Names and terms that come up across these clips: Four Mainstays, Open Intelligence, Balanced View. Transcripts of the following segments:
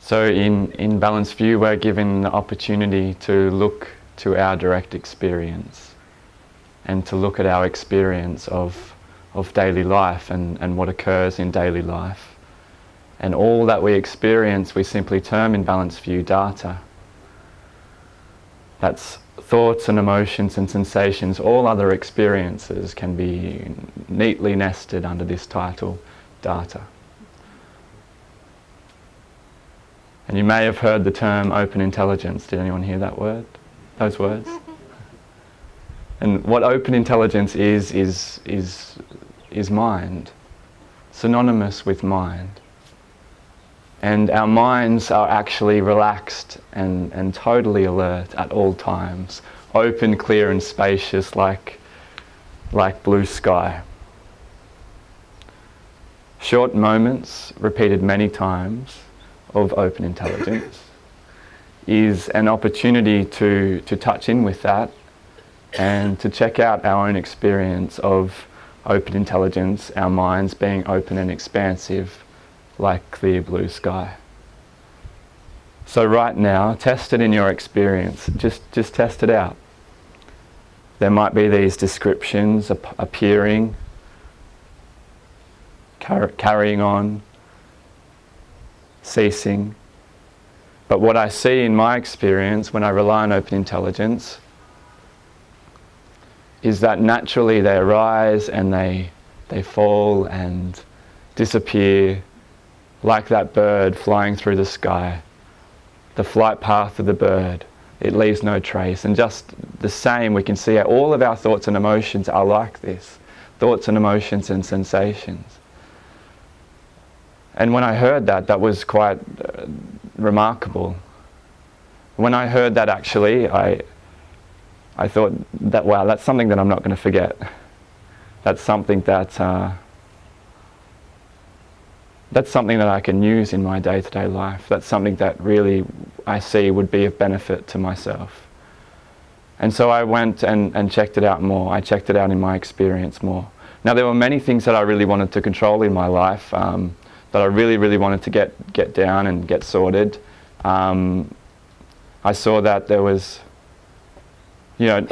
So in Balanced View, we're given the opportunity to look to our direct experience and to look at our experience of daily life and what occurs in daily life. And all that we experience, we simply term in Balanced View data. That's thoughts and emotions and sensations. All other experiences can be neatly nested under this title, data. And you may have heard the term open intelligence. Did anyone hear that word? Those words? And what open intelligence is mind, synonymous with mind. And our minds are actually relaxed and totally alert at all times. Open, clear and spacious like blue sky. Short moments, repeated many times, of open intelligence is an opportunity to touch in with that and to check out our own experience of open intelligence, our minds being open and expansive like clear blue sky. So right now, test it in your experience. Just test it out. There might be these descriptions appearing, carrying on, ceasing. But what I see in my experience when I rely on open intelligence is that naturally they arise and they fall and disappear like that bird flying through the sky. The flight path of the bird, it leaves no trace. And just the same, we can see all of our thoughts and emotions are like this. Thoughts and emotions and sensations. And when I heard that, that was quite remarkable. When I heard that, actually, I thought that, wow, that's something that I'm not going to forget. That's something that I can use in my day-to-day life. That's something that really I see would be of benefit to myself. And so I went and checked it out more. I checked it out in my experience more. Now, there were many things that I really wanted to control in my life. That I really wanted to get down and get sorted. I saw that there was, you know,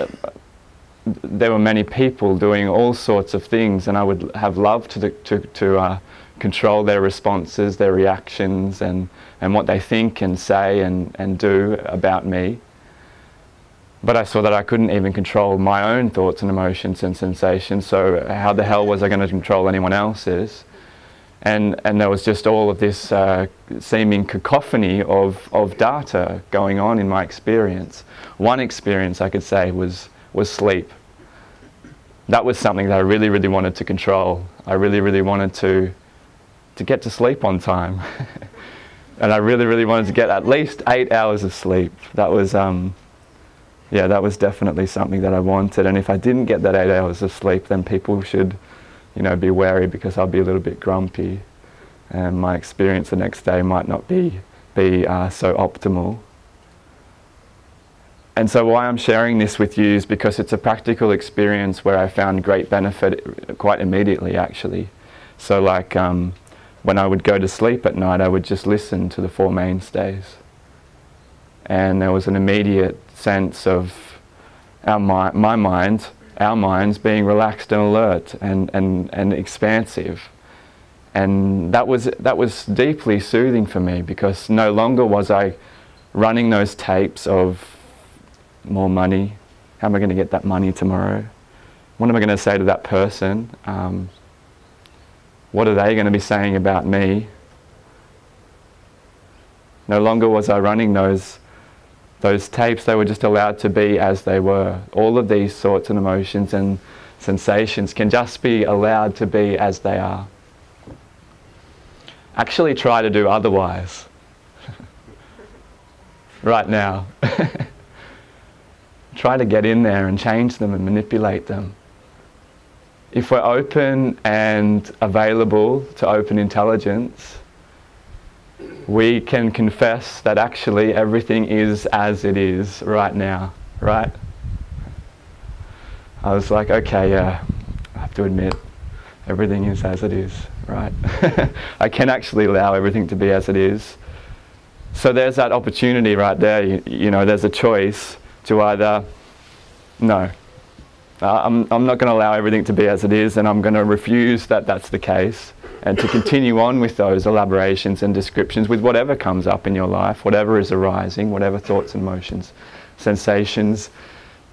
there were many people doing all sorts of things, and I would have loved to control their responses, their reactions, and what they think and say and do about me. But I saw that I couldn't even control my own thoughts and emotions and sensations, so how the hell was I going to control anyone else's? And there was just all of this seeming cacophony of data going on in my experience. One experience I could say was sleep. That was something that I really wanted to control. I really wanted to get to sleep on time. And I really wanted to get at least 8 hours of sleep. That was, yeah, that was definitely something that I wanted. And if I didn't get that 8 hours of sleep, then people should, you know, be wary, because I'll be a little bit grumpy and my experience the next day might not be so optimal. And so why I'm sharing this with you is because it's a practical experience where I found great benefit quite immediately, actually. So like when I would go to sleep at night, I would just listen to the Four Mainstays, and there was an immediate sense of our minds being relaxed and alert and expansive. And that was deeply soothing for me, because no longer was I running those tapes of more money. How am I going to get that money tomorrow? What am I going to say to that person? What are they going to be saying about me? No longer was I running those tapes. They were just allowed to be as they were. All of these sorts and emotions and sensations can just be allowed to be as they are. Actually try to do otherwise. Right now. Try to get in there and change them and manipulate them. If we're open and available to open intelligence, we can confess that actually everything is as it is right now, right? I was like, okay, yeah, I have to admit, everything is as it is, right? I can actually allow everything to be as it is. So there's that opportunity right there. You know, there's a choice to either, no, I'm not going to allow everything to be as it is, and I'm going to refuse that that's the case, and to continue on with those elaborations and descriptions with whatever comes up in your life, whatever is arising, whatever thoughts and emotions, sensations,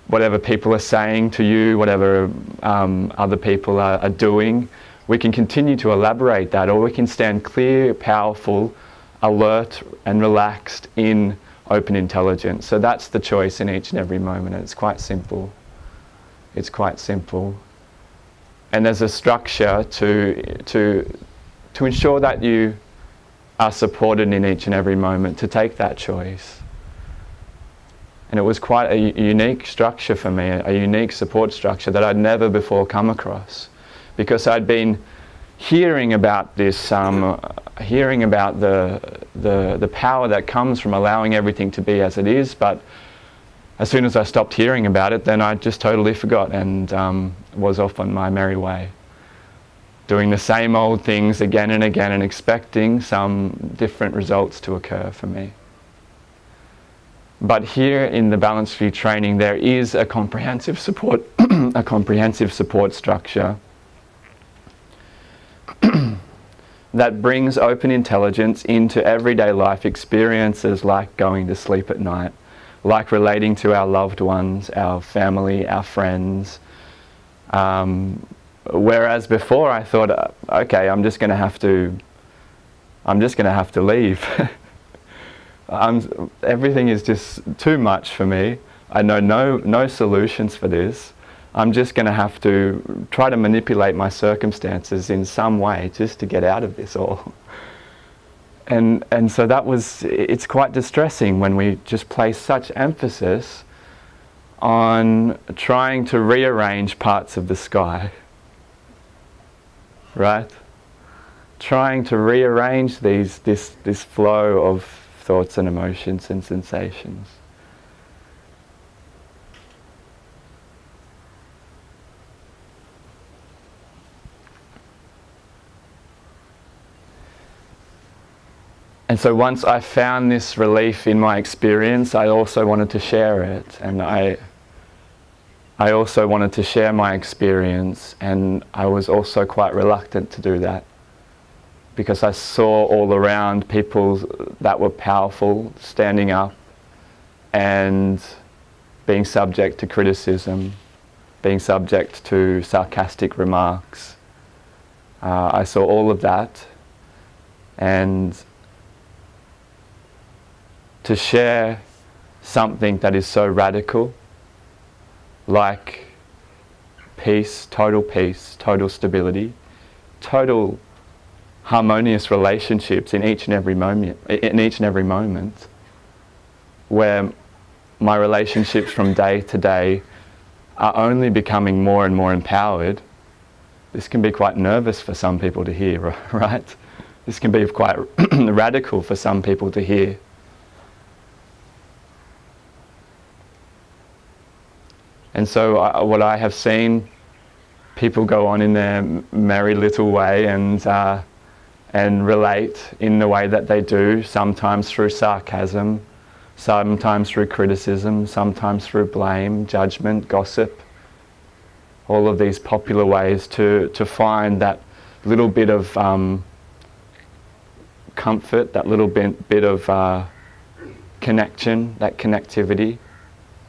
whatever people are saying to you, whatever other people are doing. We can continue to elaborate that, or we can stand clear, powerful, alert and relaxed in open intelligence. So that's the choice in each and every moment, and it's quite simple. It's quite simple. And there's a structure to ensure that you are supported in each and every moment to take that choice. And it was quite a unique structure for me, a unique support structure that I'd never before come across, because I'd been hearing about this, hearing about the power that comes from allowing everything to be as it is, but as soon as I stopped hearing about it, then I just totally forgot and was off on my merry way, doing the same old things again and again and expecting some different results to occur for me. But here in the Balanced View training, there is a comprehensive support, a comprehensive support structure that brings open intelligence into everyday life experiences, like going to sleep at night, like relating to our loved ones, our family, our friends. Whereas before I thought, okay, I'm just going to have to leave. Everything is just too much for me. I know no solutions for this. I'm just going to have to try to manipulate my circumstances in some way just to get out of this all. And so that was, it's quite distressing when we just place such emphasis on trying to rearrange parts of the sky, right? Trying to rearrange this flow of thoughts and emotions and sensations. And so once I found this relief in my experience, I also wanted to share it, and I also wanted to share my experience, and I was also quite reluctant to do that, because I saw all around people that were powerful standing up and being subject to criticism, being subject to sarcastic remarks. I saw all of that, and to share something that is so radical, like peace, total stability, total harmonious relationships in each and every moment, where my relationships from day to day are only becoming more and more empowered. This can be quite nervous for some people to hear, right? This can be quite radical for some people to hear. And so what I have seen, people go on in their merry little way and relate in the way that they do, sometimes through sarcasm, sometimes through criticism, sometimes through blame, judgment, gossip, all of these popular ways to find that little bit of comfort, that little bit of connection, that connectivity.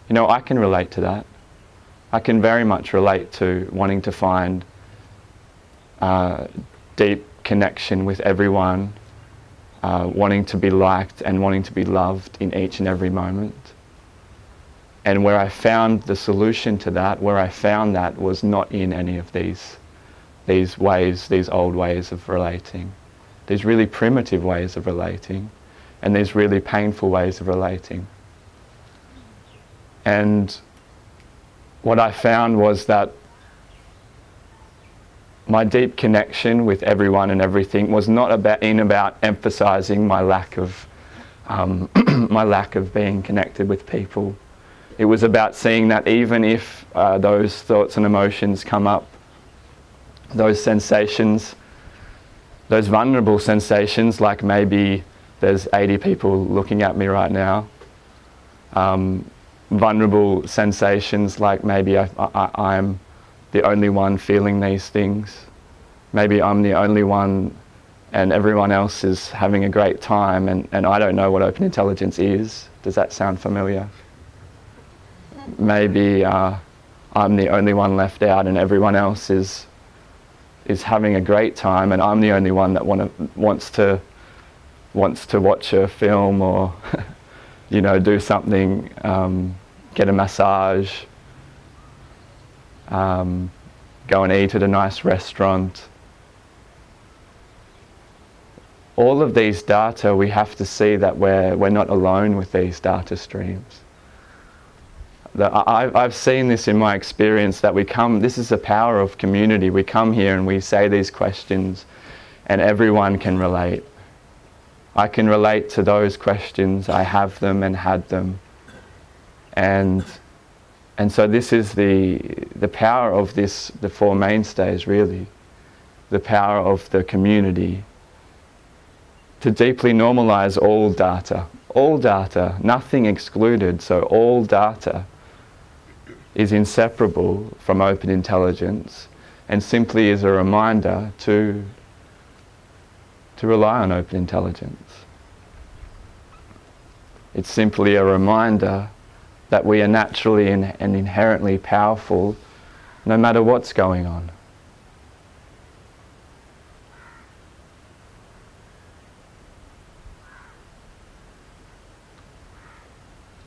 You know, I can relate to that. I can very much relate to wanting to find deep connection with everyone, wanting to be liked and wanting to be loved in each and every moment. And where I found the solution to that, where I found that, was not in any of these ways, these old ways of relating, these really primitive ways of relating, and these really painful ways of relating. And what I found was that my deep connection with everyone and everything was not about emphasizing my lack of my lack of being connected with people. It was about seeing that even if those thoughts and emotions come up, those sensations, those vulnerable sensations, like maybe There's 80 people looking at me right now. Vulnerable sensations, like maybe I'm the only one feeling these things. Maybe I'm the only one and everyone else is having a great time, and I don't know what open intelligence is. Does that sound familiar? Maybe I'm the only one left out and everyone else is having a great time, and I'm the only one that wants to watch a film or you know, do something, get a massage, go and eat at a nice restaurant. All of these data, we have to see that we're not alone with these data streams. I've seen this in my experience, that we come, this is the power of community. We come here and we say these questions and everyone can relate. I can relate to those questions. I have them and had them. And so this is the power of this, the Four Mainstays, really. The power of the community to deeply normalize all data, nothing excluded. So all data is inseparable from open intelligence, and simply is a reminder to rely on open intelligence. It's simply a reminder that we are naturally and inherently powerful no matter what's going on.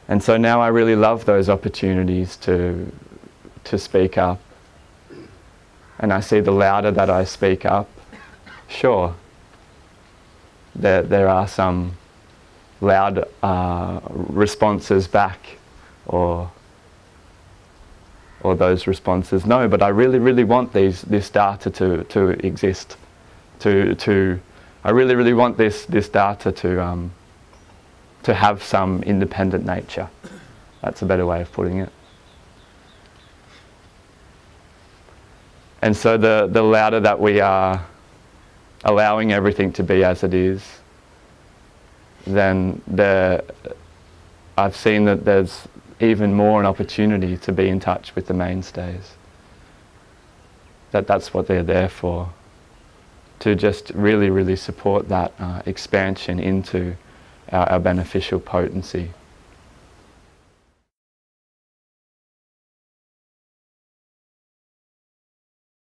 And so now I really love those opportunities to speak up. And I see the louder that I speak up, sure, there are some loud responses back, or those responses, no, but I really want this data to exist, I really want this data to have some independent nature. That's a better way of putting it. And so the louder that we are allowing everything to be as it is, then I've seen that there's even more an opportunity to be in touch with the mainstays. That's what they're there for, to just really support that expansion into our beneficial potency.